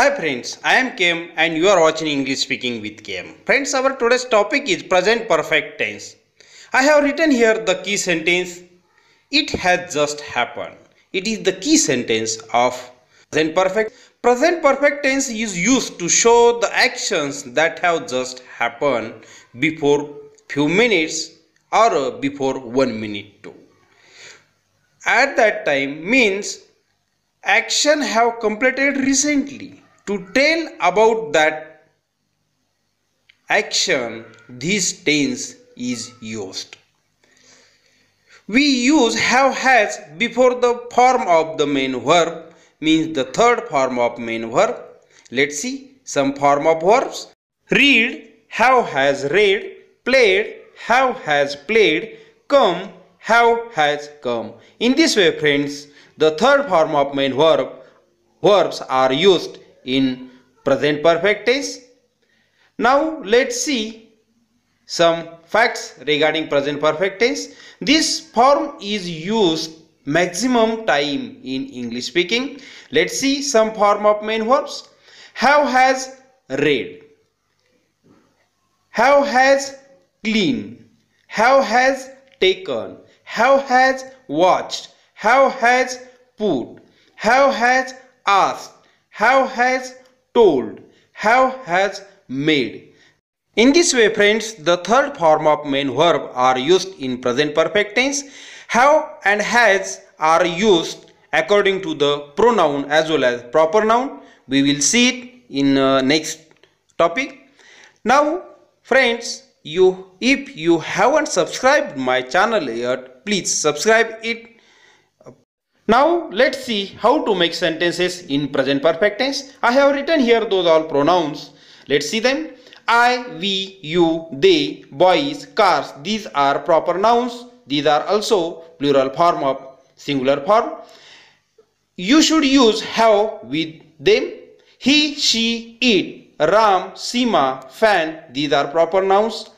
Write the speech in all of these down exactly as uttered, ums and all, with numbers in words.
Hi friends, I am K M and you are watching English Speaking with K M. Friends, our today's topic is present perfect tense. I have written here the key sentence, it has just happened. It is the key sentence of present perfect. Present perfect tense is used to show the actions that have just happened before few minutes or before one minute too. At that time means action have completed recently. To tell about that action, this tense is used. We use have has before the form of the main verb, means the third form of main verb. Let's see some form of verbs. Read, have has read. Played, have has played. Come, have has come. In this way, friends, the third form of main verb verbs are used in present perfect tense. Now let's see some facts regarding present perfect tense. This form is used maximum time in English speaking. Let's see some form of main verbs. Have has read. Have has clean. Have has taken. Have has watched. Have has put. Have has asked. Have has told. Have has made. In this way, friends, the third form of main verb are used in present perfect tense. Have and has are used according to the pronoun as well as proper noun. We will see it in uh, next topic. Now, friends, you if you haven't subscribed my channel yet, please subscribe it. Now let's see how to make sentences in present perfect tense. I have written here those all pronouns. Let's see them. I, we, you, they, boys, cars. These are proper nouns. These are also plural form of singular form. You should use have with them. He, she, it, Ram, Seema, fan. These are proper nouns.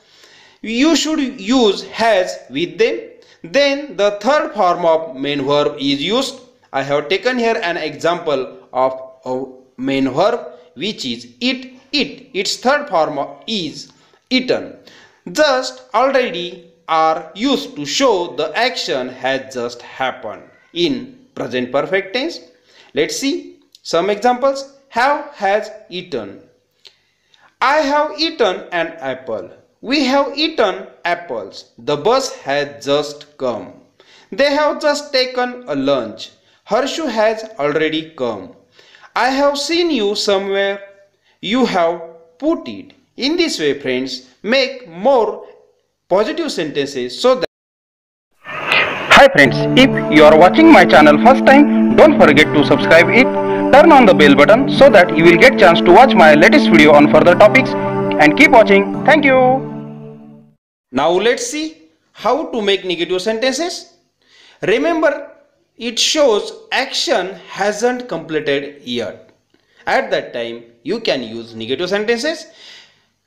You should use has with them. Then the third form of main verb is used. I have taken here an example of a main verb which is eat, eat. Its third form is eaten. Just, already are used to show the action has just happened in present perfect tense. Let's see some examples. Have has eaten. I have eaten an apple. We have eaten apples. The bus has just come. They have just taken a lunch. Harshu has already come. I have seen you somewhere. You have put it. In this way, friends, make more positive sentences so that... Hi friends, if you are watching my channel first time, don't forget to subscribe it. Turn on the bell button so that you will get chance to watch my latest video on further topics. And keep watching. Thank you. Now let's see how to make negative sentences. Remember, it shows action hasn't completed yet. At that time, you can use negative sentences.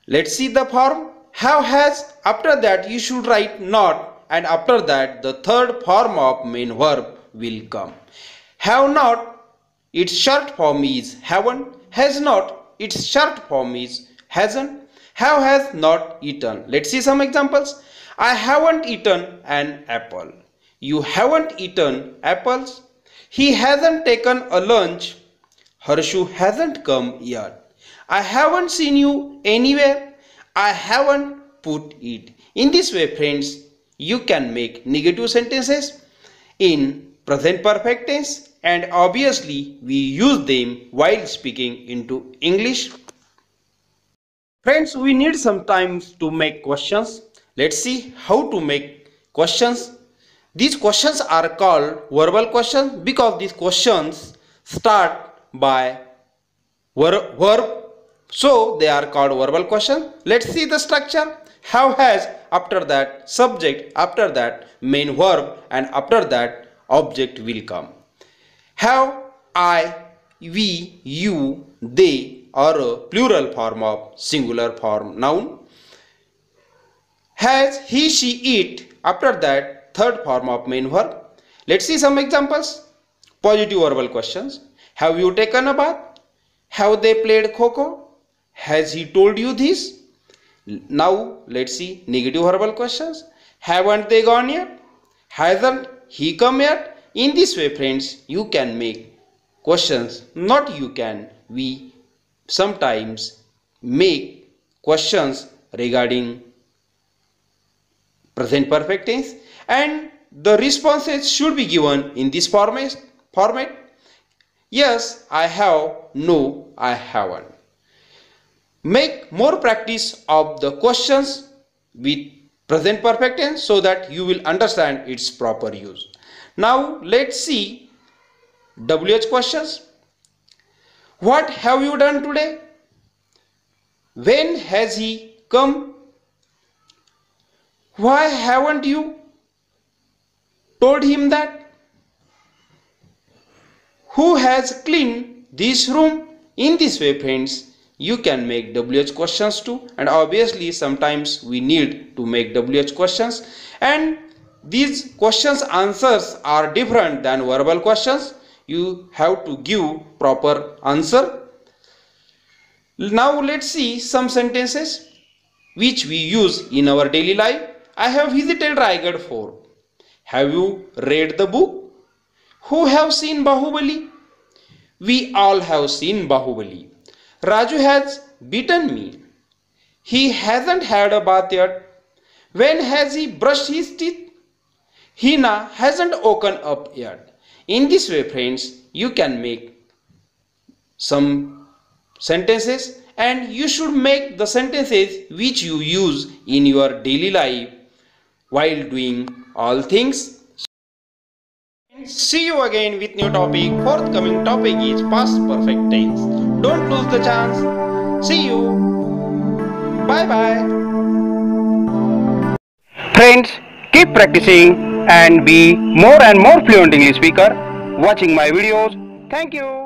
Let's see the form. Have has, after that you should write not, and after that the third form of main verb will come. Have not, its short form is haven't. Has not, its short form is hasn't. Have has not eaten. Let's see some examples. I haven't eaten an apple. You haven't eaten apples. He hasn't taken a lunch. Harshu hasn't come yet. I haven't seen you anywhere. I haven't put it. In this way, friends, you can make negative sentences in present perfect tense, and obviously we use them while speaking into English. Friends, we need some time to make questions. Let's see how to make questions. These questions are called verbal questions because these questions start by verb. So they are called verbal questions. Let's see the structure. Have has, after that subject, after that main verb, and after that object will come. Have, I, we, you, they, or a plural form of singular form noun. Has, he, she, it, after that third form of main verb. Let's see some examples. Positive verbal questions. Have you taken a bath? Have they played kho-kho? Has he told you this? Now let's see negative verbal questions. Haven't they gone yet? Hasn't he come yet? In this way, friends, you can make questions. Not you can. We sometimes make questions regarding present perfect tense, and the responses should be given in this format. Format. Yes, I have. No, I haven't. Make more practice of the questions with present perfect tense so that you will understand its proper use. Now let's see W H questions. What have you done today? When has he come? Why haven't you told him that? Who has cleaned this room? In this way, friends, you can make W H questions too, and obviously sometimes we need to make W H questions, and these questions answers are different than verbal questions. You have to give proper answer. Now let's see some sentences which we use in our daily life. I have visited Raigad Fort. Have you read the book? Who have seen Bahubali? We all have seen Bahubali. Raju has beaten me. He hasn't had a bath yet. When has he brushed his teeth? Hina hasn't woken up yet. In this way, friends, you can make some sentences, and you should make the sentences which you use in your daily life while doing all things. See you again with new topic. Forthcoming topic is past perfect tense. Don't lose the chance. See you. Bye bye. Friends, keep practicing and be more and more fluent English speaker watching my videos. Thank you.